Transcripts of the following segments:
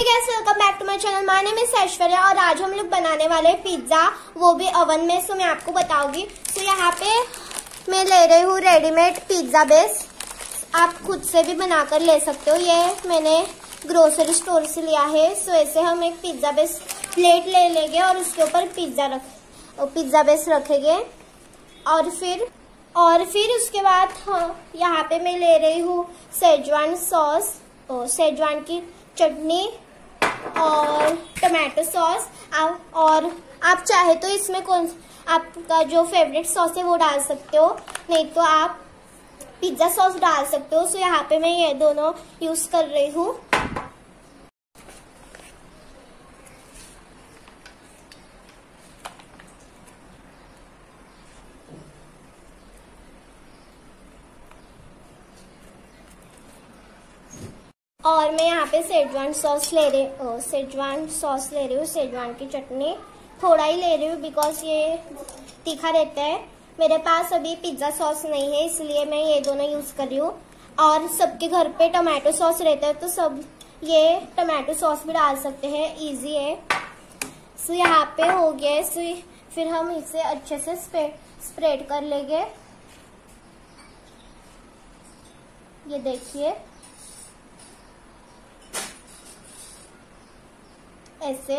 Welcome back to my channel. My name is Aishwarya और आज हम लोग बनाने वाले पिज्जा, वो भी ओवन में। सो मैं आपको बताऊंगी। तो यहाँ पे मैं ले रही हूँ रेडीमेड पिज्जा बेस, आप खुद से भी बनाकर ले सकते हो। ये मैंने ग्रोसरी स्टोर से लिया है। सो ऐसे हम एक पिज्जा बेस प्लेट ले लेंगे और उसके ऊपर पिज्जा बेस रखेंगे और फिर उसके बाद यहाँ पे मैं ले रही हूँ शेजवान सॉस, शेजवान की चटनी और टमाटो सॉस। और आप चाहे तो इसमें कौन आपका जो फेवरेट सॉस है वो डाल सकते हो, नहीं तो आप पिज्जा सॉस डाल सकते हो। सो यहाँ पे मैं ये दोनों यूज कर रही हूँ। और मैं यहाँ पे शेजवान सॉस ले रही हूँ, शेजवान की चटनी थोड़ा ही ले रही हूँ बिकॉज ये तीखा रहता है। मेरे पास अभी पिज्जा सॉस नहीं है इसलिए मैं ये दोनों यूज कर रही हूँ। और सबके घर पे टमाटो सॉस रहता है तो सब ये टमाटो सॉस भी डाल सकते हैं, इजी है। सो यहाँ पे हो गया। सो फिर हम इसे अच्छे से स्प्रेड कर लेंगे। ये देखिए ऐसे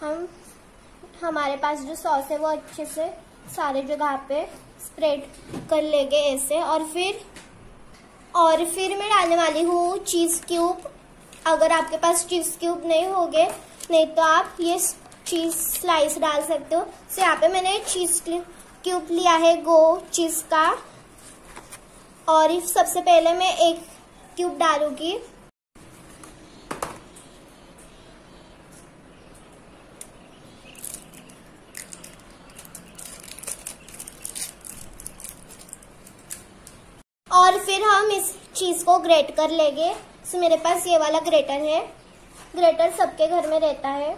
हम हमारे पास जो सॉस है वो अच्छे से सारे जगह पे स्प्रेड कर लेंगे ऐसे। और फिर मैं डालने वाली हूँ चीज़ क्यूब। अगर आपके पास चीज़ क्यूब नहीं होंगे नहीं तो आप ये चीज़ स्लाइस डाल सकते हो। सो यहाँ पे मैंने चीज़ क्यूब लिया है गो चीज़ का। और सबसे पहले मैं एक क्यूब डालूंगी। और फिर हम इस चीज़ को ग्रेट कर लेंगे। सो मेरे पास ये वाला ग्रेटर है, ग्रेटर सबके घर में रहता है।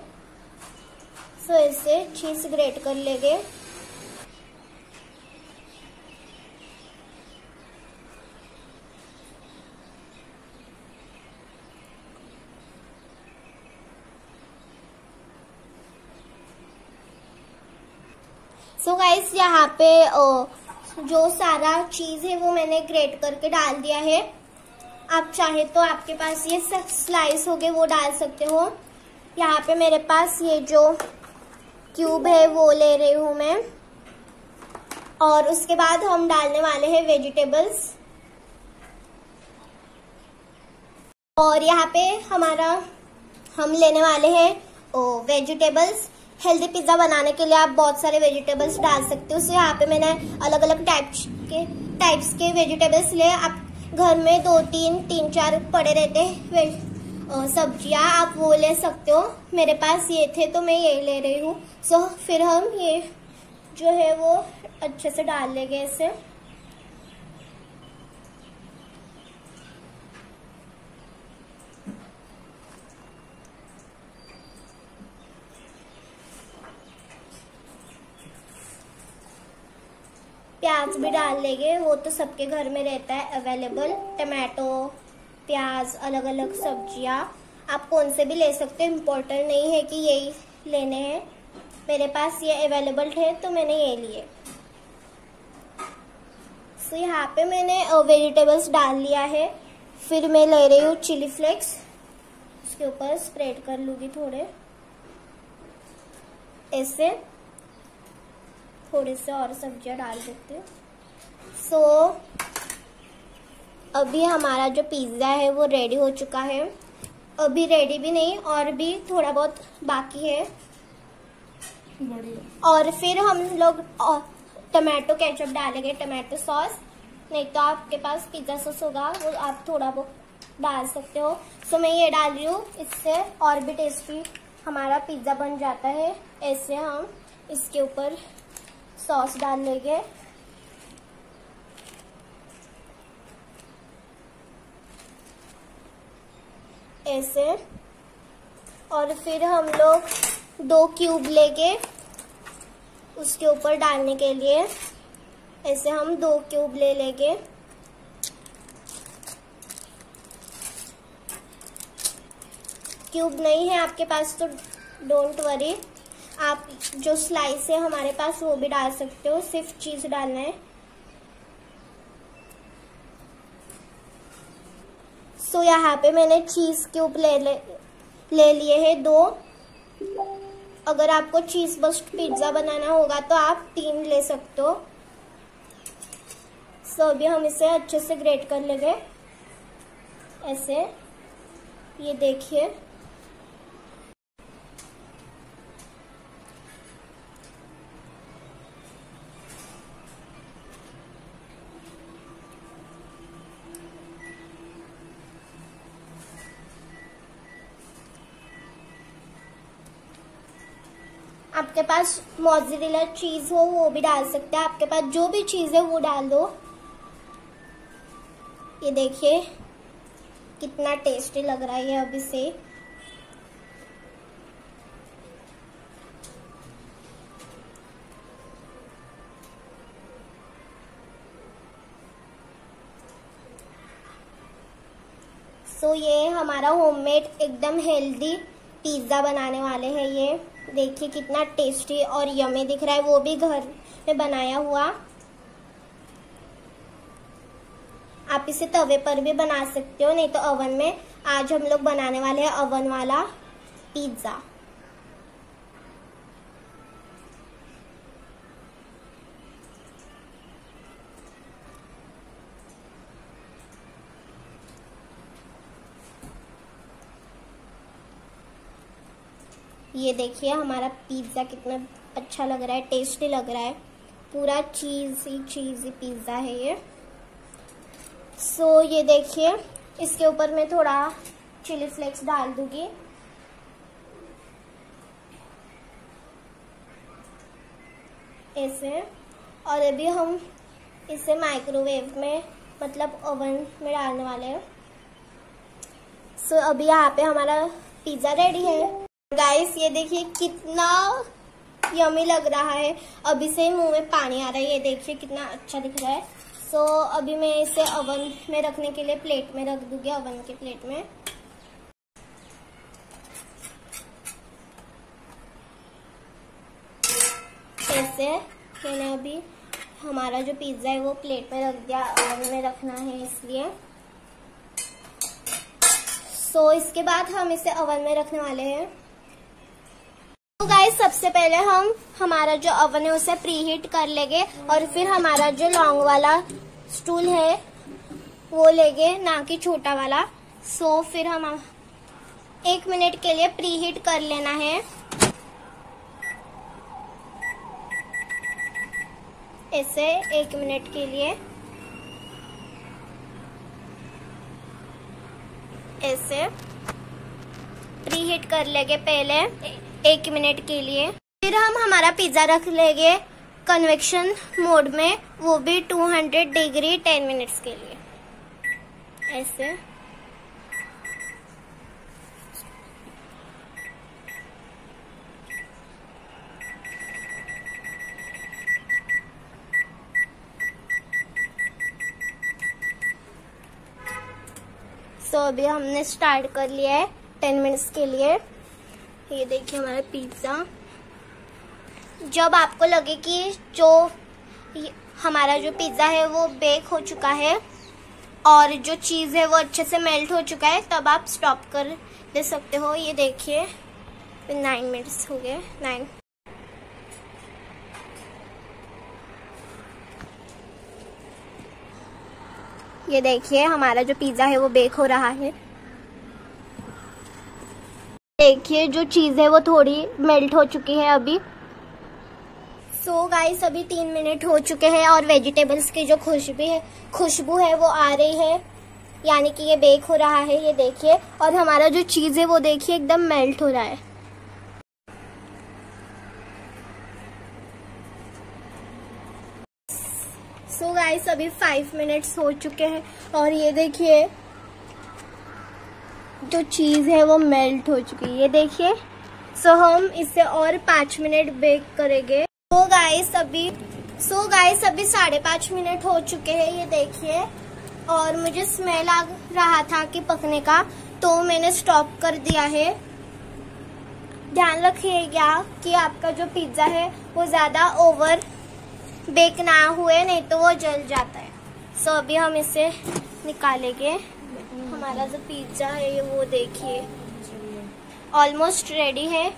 सो इससे चीज़ ग्रेट कर लेंगे। सो गाइस यहाँ पे जो सारा चीज़ है वो मैंने ग्रेट करके डाल दिया है। आप चाहे तो आपके पास ये सब स्लाइस हो गए वो डाल सकते हो। यहाँ पे मेरे पास ये जो क्यूब है वो ले रही हूँ मैं। और उसके बाद हम डालने वाले हैं वेजिटेबल्स। और यहाँ पे हम लेने वाले हैं वेजिटेबल्स। हेल्दी पिज्जा बनाने के लिए आप बहुत सारे वेजिटेबल्स डाल सकते हो। सो यहाँ पे मैंने अलग अलग टाइप्स के वेजिटेबल्स लिए। आप घर में दो तीन चार पड़े रहते हैं सब्जियाँ, आप वो ले सकते हो। मेरे पास ये थे तो मैं ये ले रही हूँ। सो फिर हम ये जो है वो अच्छे से डाल लेंगे ऐसे। प्याज भी डाल लेंगे, वो तो सबके घर में रहता है अवेलेबल। टमाटो, प्याज, अलग अलग सब्जियाँ आप कौन से भी ले सकते हो। इम्पोर्टेंट नहीं है कि यही लेने हैं। मेरे पास ये अवेलेबल है तो मैंने ये लिए। सो यहाँ पे मैंने वेजिटेबल्स डाल लिया है। फिर मैं ले रही हूँ चिली फ्लेक्स, उसके ऊपर स्प्रेड कर लूँगी थोड़े ऐसे। थोड़े से और सब्जियां डाल सकते हो। सो अभी हमारा जो पिज्ज़ा है वो रेडी हो चुका है। अभी रेडी भी नहीं, और भी थोड़ा बहुत बाकी है। और फिर हम लोग टमाटो केचप डालेंगे, टमाटो सॉस। नहीं तो आपके पास पिज्ज़ा सॉस होगा वो आप थोड़ा बहुत डाल सकते हो। सो मैं ये डाल रही हूँ, इससे और भी टेस्टी हमारा पिज्ज़ा बन जाता है। ऐसे हम इसके ऊपर सॉस डाल लेंगे। ऐसे। और फिर हम लोग 2 क्यूब लेंगे उसके ऊपर डालने के लिए। ऐसे हम 2 क्यूब ले लेंगे। क्यूब नहीं है आपके पास तो डोंट वरी, आप जो स्लाइस है हमारे पास वो भी डाल सकते हो, सिर्फ चीज डालना है। सो यहाँ पे मैंने चीज क्यूब ले लिए है 2। अगर आपको चीज बस्ट पिज्जा बनाना होगा तो आप 3 ले सकते हो। सो अभी हम इसे अच्छे से ग्रेट कर लेंगे ऐसे, ये देखिए। आपके पास मोज़रेला चीज हो वो भी डाल सकते हैं, आपके पास जो भी चीज है वो डाल दो। ये देखिए कितना टेस्टी लग रहा है अभी से। सो ये हमारा होममेड एकदम हेल्दी पिज्जा बनाने वाले हैं। ये देखिए कितना टेस्टी और यमी दिख रहा है, वो भी घर में बनाया हुआ। आप इसे तवे पर भी बना सकते हो, नहीं तो ओवन में। आज हम लोग बनाने वाले हैं ओवन वाला पिज्जा। ये देखिए हमारा पिज्जा कितना अच्छा लग रहा है, टेस्टी लग रहा है, पूरा चीज़ी चीज़ी पिज्जा है ये। सो ये देखिए इसके ऊपर मैं थोड़ा चिली फ्लेक्स डाल दूंगी। ऐसे, और अभी हम इसे माइक्रोवेव में मतलब ओवन में डालने वाले हैं। सो अभी यहाँ पे हमारा पिज्जा रेडी है गाइस। ये देखिए कितना यमी लग रहा है, अभी से मुंह में पानी आ रहा है। ये देखिए कितना अच्छा दिख रहा है। सो अभी मैं इसे ओवन में रखने के लिए प्लेट में रख दूंगी, ओवन के प्लेट में। ऐसे मैंने अभी हमारा जो पिज्जा है वो प्लेट में रख दिया, ओवन में रखना है इसलिए। सो इसके बाद हम इसे ओवन में रखने वाले हैं। तो गाइस सबसे पहले हम हमारा जो ओवन है उसे प्री हीट कर लेंगे, और फिर हमारा जो लॉन्ग वाला स्टूल है वो लेंगे, ना कि छोटा वाला। सो फिर हम 1 मिनट के लिए प्री हीट कर लेना है ऐसे, 1 मिनट के लिए ऐसे प्री हीट कर लेंगे पहले 1 मिनट के लिए। फिर हम हमारा पिज्जा रख लेंगे कन्वेक्शन मोड में, वो भी 200 डिग्री 10 मिनट्स के लिए ऐसे। सो अभी हमने स्टार्ट कर लिया है 10 मिनट्स के लिए। ये देखिए हमारा पिज्ज़ा। जब आपको लगे कि जो हमारा जो पिज्ज़ा है वो बेक हो चुका है और जो चीज़ है वो अच्छे से मेल्ट हो चुका है, तब आप स्टॉप कर दे सकते हो। ये देखिए 9 मिनट्स हो गए, 9। ये देखिए हमारा जो पिज्ज़ा है वो बेक हो रहा है। देखिए जो चीज़ है वो थोड़ी मेल्ट हो चुकी है अभी। सो गाइस अभी 3 मिनट हो चुके हैं और वेजिटेबल्स की जो खुशबू है वो आ रही है, यानी कि ये बेक हो रहा है। ये देखिए, और हमारा जो चीज़ है वो देखिए एकदम मेल्ट हो रहा है। सो गाइस अभी 5 मिनट्स हो चुके हैं और ये देखिए जो चीज़ है वो मेल्ट हो चुकी है। ये देखिए। सो हम इसे और 5 मिनट बेक करेंगे। सो गाइस अभी 5.5 मिनट हो चुके हैं। ये देखिए, और मुझे स्मेल आ रहा था कि पकने का, तो मैंने स्टॉप कर दिया है। ध्यान रखिएगा कि आपका जो पिज्ज़ा है वो ज़्यादा ओवर बेक ना हुए, नहीं तो वो जल जाता है। सो अभी हम इसे निकालेंगे। हमारा जो पिज्ज़ा है वो देखिए ऑलमोस्ट रेडी है।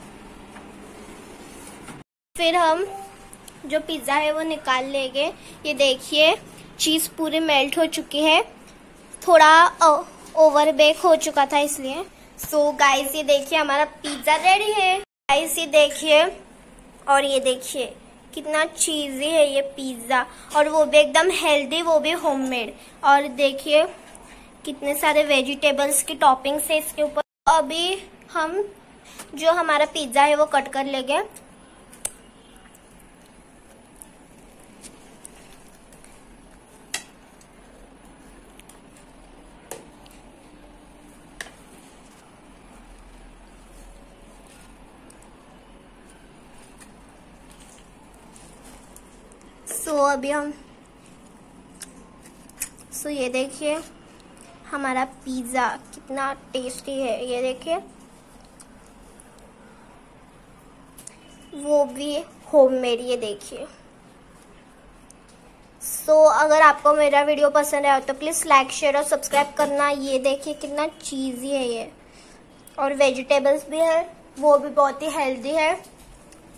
फिर हम जो पिज़्ज़ा है वो निकाल लेंगे। ये देखिए चीज़ पूरी मेल्ट हो चुकी है, थोड़ा ओवर बेक हो चुका था इसलिए। सो गाइस ये देखिए हमारा पिज़्ज़ा रेडी है। गाइस ये देखिए, और ये देखिए कितना चीज़ी है ये पिज़्ज़ा, और वो भी एकदम हेल्दी, वो भी होममेड। और देखिए कितने सारे वेजिटेबल्स की टॉपिंग्स है इसके ऊपर। अभी हम जो हमारा पिज़्ज़ा है वो कट कर लेंगे। तो अभी हम ये देखिए हमारा पिज़्ज़ा कितना टेस्टी है। ये देखिए वो भी होममेड। ये देखिए। सो अगर आपको मेरा वीडियो पसंद आया तो प्लीज़ लाइक, शेयर और सब्सक्राइब करना। ये देखिए कितना चीज़ी है ये, और वेजिटेबल्स भी है वो भी बहुत ही हेल्दी है।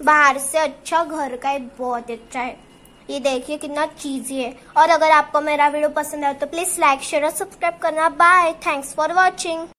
बाहर से अच्छा, घर का ही बहुत अच्छा है। ये देखिए कितना चीज़ी है। और अगर आपको मेरा वीडियो पसंद आया तो प्लीज़ लाइक, शेयर और सब्सक्राइब करना। Bye, thanks for watching.